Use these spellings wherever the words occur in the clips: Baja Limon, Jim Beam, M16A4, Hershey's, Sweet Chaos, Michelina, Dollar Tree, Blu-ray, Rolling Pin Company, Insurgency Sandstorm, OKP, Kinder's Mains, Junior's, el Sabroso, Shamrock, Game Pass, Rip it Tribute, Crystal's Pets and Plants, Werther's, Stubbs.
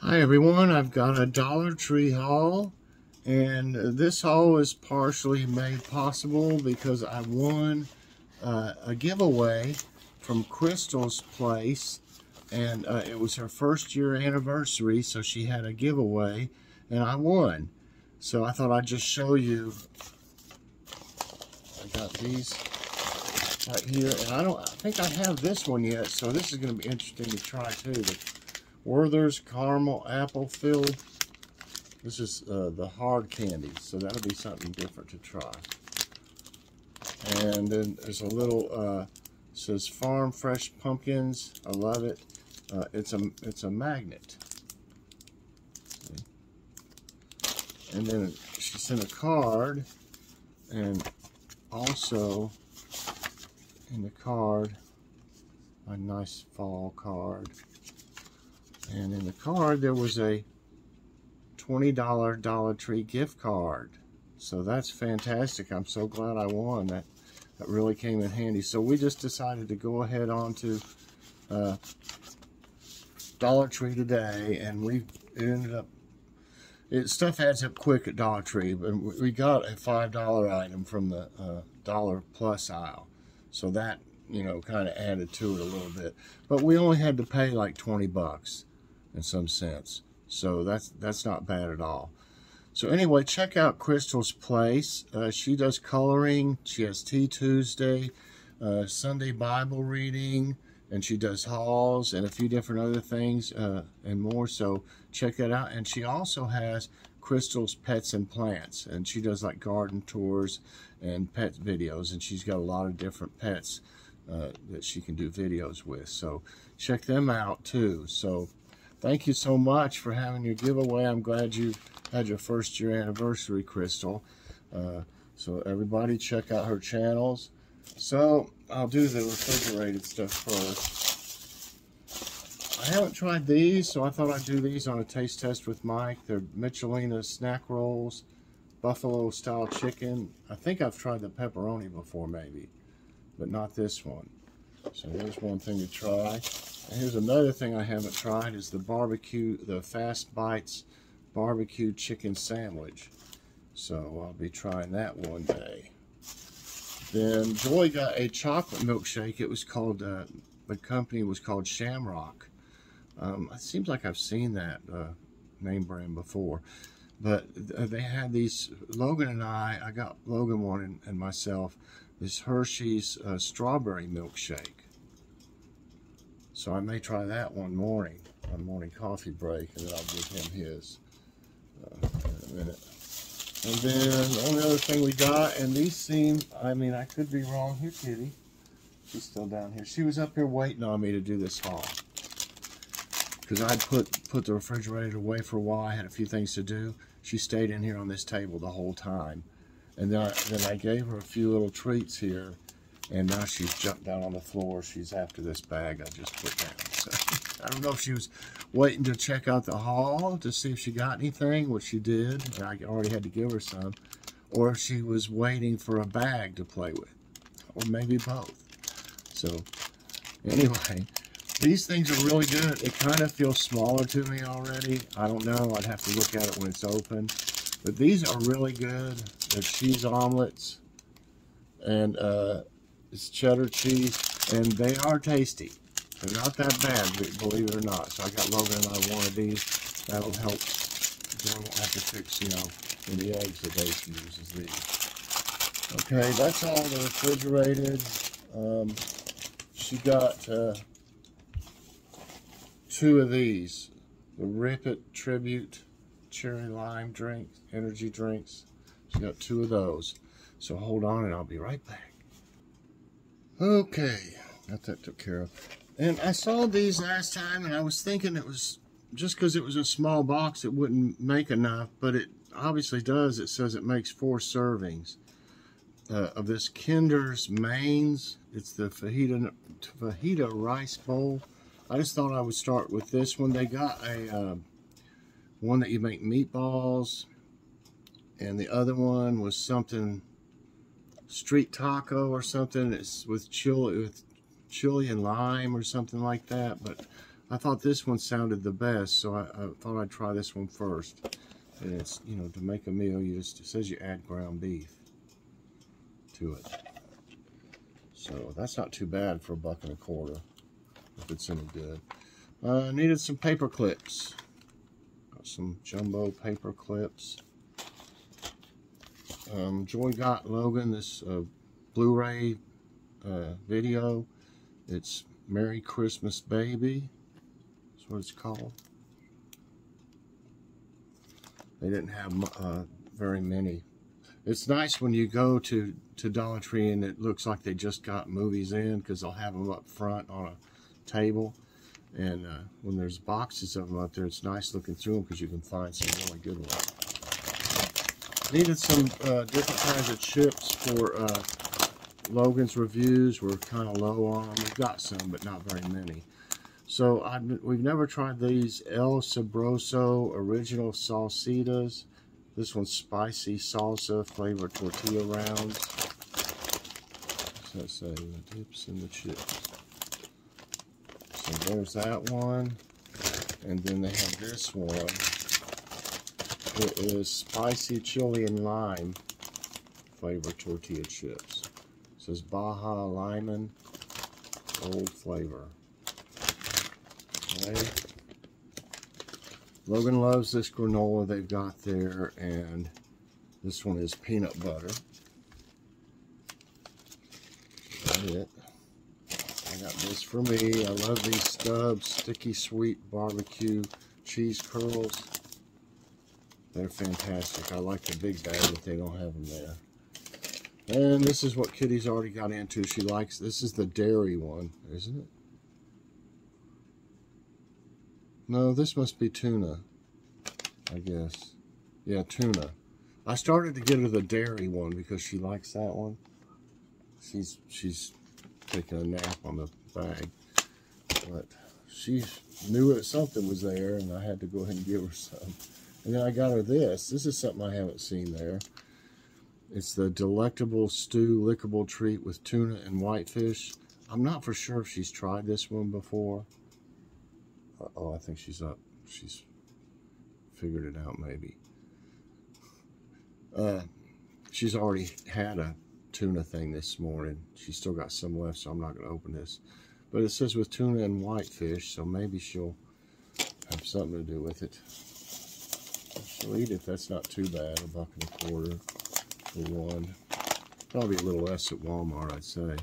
Hi everyone, I've got a Dollar Tree haul, and this haul is partially made possible because I won a giveaway from Crystal's place, and it was her first year anniversary, so she had a giveaway and I won. So I thought I'd just show you. I got these right here, and I think I have this one yet, so this is going to be interesting to try too. Werther's Caramel Apple Fill. This is the hard candy, so that'll be something different to try. And then there's a little, says Farm Fresh Pumpkins. I love it. It's a magnet. And then she sent a card, and also in the card, a nice fall card. And in the card, there was a $20 Dollar Tree gift card. So that's fantastic. I'm so glad I won. That really came in handy. So we just decided to go ahead on to Dollar Tree today. And stuff adds up quick at Dollar Tree. But we got a $5 item from the Dollar Plus aisle. So that, you know, kind of added to it a little bit. But we only had to pay like 20 bucks. In some sense, so that's not bad at all. So anyway, check out Crystal's place. She does coloring. She has Tea Tuesday, Sunday Bible reading, and she does hauls and a few different other things and more. So check that out. And she also has Crystal's Pets and Plants, and she does like garden tours and pet videos, and she's got a lot of different pets that she can do videos with. So check them out too. So thank you so much for having your giveaway. I'm glad you had your first year anniversary, Crystal. So everybody check out her channels. So I'll do the refrigerated stuff first. I haven't tried these, so I thought I'd do these on a taste test with Mike. They're Michelina snack rolls, buffalo style chicken. I think I've tried the pepperoni before maybe, but not this one. So there's one thing to try. And here's another thing I haven't tried, is the Fast Bites barbecue chicken sandwich. So I'll be trying that one day. Then Joy got a chocolate milkshake. It was called, the company was called Shamrock. It seems like I've seen that name brand before. But they had these, Logan and I got Logan one and myself, this Hershey's strawberry milkshake. So I may try that one morning, on morning coffee break, and then I'll give him his in a minute. And then the only other thing we got, and these seem, I mean, I could be wrong. Here, Kitty. She's still down here. She was up here waiting on me to do this haul, because I'd put the refrigerator away for a while. I had a few things to do. She stayed in here on this table the whole time. And then I gave her a few little treats here, and now she's jumped down on the floor. She's after this bag I just put down. So I don't know if she was waiting to check out the haul to see if she got anything, which she did, and I already had to give her some, or if she was waiting for a bag to play with, or maybe both. So anyway, these things are really good. It kind of feels smaller to me already. I don't know. I'd have to look at it when it's open. But these are really good. They're cheese omelets, and it's cheddar cheese, and they are tasty. They're not that bad, believe it or not. So I got Logan and I one of these. That'll help. I won't have to fix, you know, any eggs that they use as these. Okay, that's all the refrigerated. She got two of these. The Rip It Tribute cherry lime drinks, energy drinks. She got two of those. So hold on and I'll be right back. Okay, got that took care of. And I saw these last time, and I was thinking it was just because it was a small box, it wouldn't make enough, but it obviously does. It says it makes 4 servings of this Kinder's Mains. It's the fajita rice bowl. I just thought I would start with this one. They got a one that you make meatballs, and the other one was something street taco or something. It's with chili and lime or something like that, but I thought this one sounded the best, so I thought I'd try this one first. And it's, you know, to make a meal, you just, it says you add ground beef to it. So that's not too bad for $1.25 if it's any good. I needed some paper clips. Got some jumbo paper clips. Joy got Logan this Blu-ray video. It's Merry Christmas Baby. That's what it's called. They didn't have very many. It's nice when you go to Dollar Tree and it looks like they just got movies in, because they'll have them up front on a table. And when there's boxes of them up there, it's nice looking through them because you can find some really good ones. Needed some different kinds of chips for Logan's reviews. We're kind of low on them. We've got some, but not very many. So we've never tried these El Sabroso Original Salsitas. This one's spicy salsa flavored tortilla rounds. What's that say? The dips and the chips. So there's that one. And then they have this one. It is spicy chili and lime flavored tortilla chips. It says Baja Limon, old flavor. Okay. Logan loves this granola they've got there, and this one is peanut butter. That's it. I got this for me. I love these Stubbs sticky sweet barbecue cheese curls. They're fantastic. I like the big bag, but they don't have them there. And this is what Kitty's already got into. She likes, this is the dairy one, isn't it? No, this must be tuna, I guess. Yeah, tuna. I started to get her the dairy one because she likes that one. She's taking a nap on the bag. But she knew that something was there, and I had to go ahead and give her some. And then I got her this. This is something I haven't seen there. It's the Delectable Stew Lickable Treat with Tuna and Whitefish. I'm not for sure if she's tried this one before. Uh-oh, I think she's up. She's figured it out, maybe. She's already had a tuna thing this morning. She's still got some left, so I'm not going to open this. But it says with tuna and whitefish, so maybe she'll have something to do with it. She'll eat it. That's not too bad. $1.25 for one. Probably a little less at Walmart, I'd say.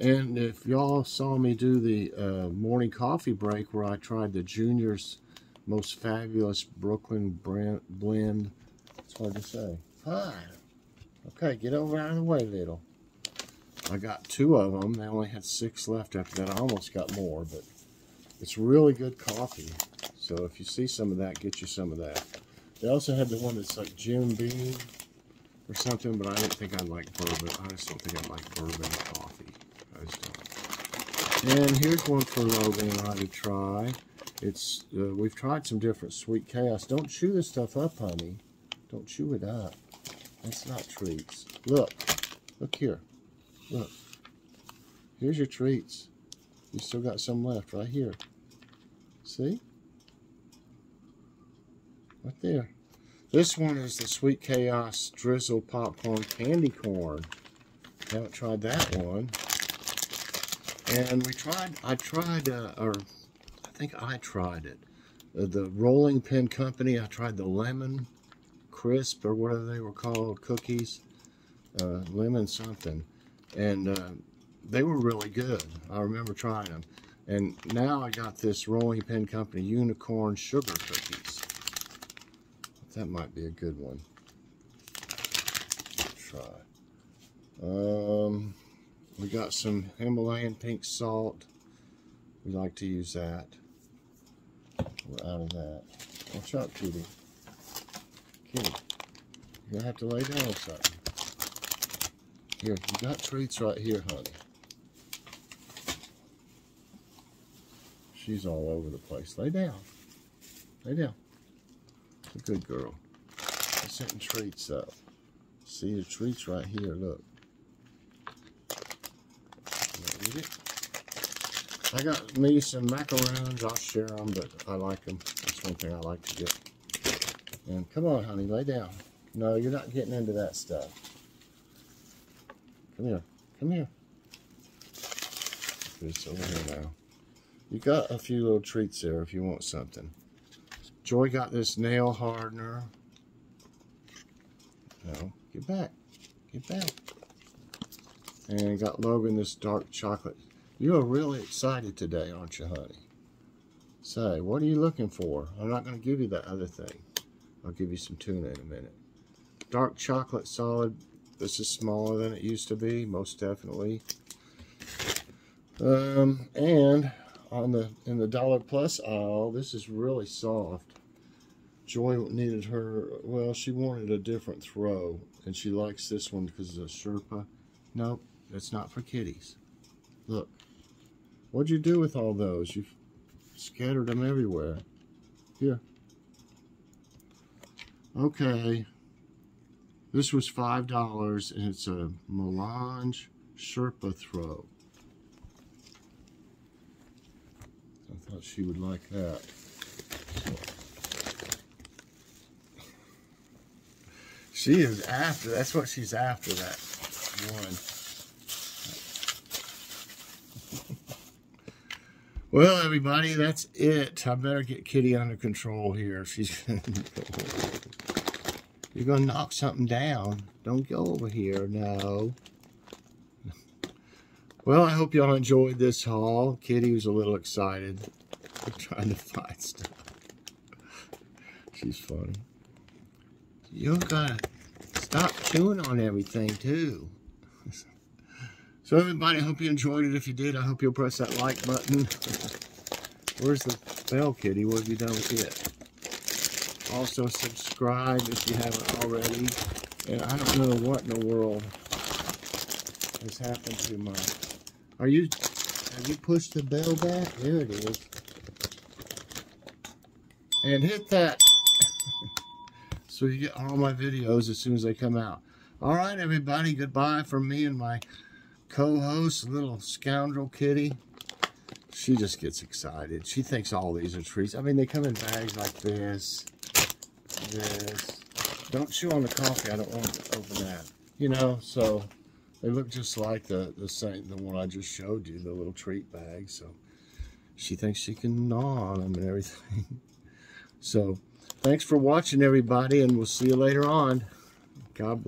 And if y'all saw me do the morning coffee break where I tried the Junior's most fabulous Brooklyn blend, it's hard to say. Hi. Okay, get over out of the way, little. I got 2 of them. They only had 6 left after that. I almost got more, but it's really good coffee. So if you see some of that, get you some of that. They also had the one that's like Jim Beam or something, but I didn't think I'd like bourbon. I just don't think I'd like bourbon coffee. I just don't. And here's one for Logan and I to try. It's we've tried some different Sweet Chaos. Don't chew this stuff up, honey. Don't chew it up. That's not treats. Look. Look here. Look. Here's your treats. You still got some left right here. See? Right there. This one is the Sweet Chaos Drizzle Popcorn Candy Corn. Haven't tried that one. And we tried, I think I tried it. The Rolling Pin Company, I tried the Lemon Crisp or whatever they were called, cookies. Lemon something. And they were really good. I remember trying them. And now I got this Rolling Pin Company Unicorn Sugar Cookies. That might be a good one. Let's try. We got some Himalayan pink salt. We like to use that. We're out of that. Watch out, Kitty. Kitty, you're going to have to lay down something. Here, you got treats right here, honey. She's all over the place. Lay down. Lay down. Good girl. I'm setting treats up. See the treats right here, look. Eat it. I got me some macaroons. I'll share them, but I like them. That's one thing I like to get. And come on, honey, lay down. No, you're not getting into that stuff. Come here. Come here. It's over here now. You got a few little treats there if you want something. Joy got this nail hardener. No, get back. Get back. And got Logan this dark chocolate. You're really excited today, aren't you, honey? Say, what are you looking for? I'm not going to give you that other thing. I'll give you some tuna in a minute. Dark chocolate solid. This is smaller than it used to be, most definitely. And in the dollar plus aisle, this is really soft. Joy needed her, well, she wanted a different throw, and she likes this one because it's a Sherpa. Nope, it's not for kitties. Look, what'd you do with all those? You've scattered them everywhere. Here. Okay, this was $5, and it's a melange Sherpa throw. I thought she would like that. She is after, that's what she's after, that one. Well, everybody, that's it. I better get Kitty under control here. She's you're going to knock something down. Don't go over here, no. Well, I hope y'all enjoyed this haul. Kitty was a little excited. I'm trying to find stuff. She's funny. You gotta stop chewing on everything, too. So, everybody, I hope you enjoyed it. If you did, I hope you'll press that like button. Where's the bell, Kitty? What have you done with it? Also, subscribe if you haven't already. And I don't know what in the world has happened to my... Have you pushed the bell back? There it is. And hit that so you get all my videos as soon as they come out. All right, everybody. Goodbye from me and my co-host, little scoundrel Kitty. She just gets excited. She thinks all these are treats. I mean, they come in bags like this. This. Don't chew on the coffee. I don't want to open that. You know, so... They look just like the one I just showed you, the little treat bag. So she thinks she can gnaw on them and everything. So thanks for watching, everybody, and we'll see you later on. God bless.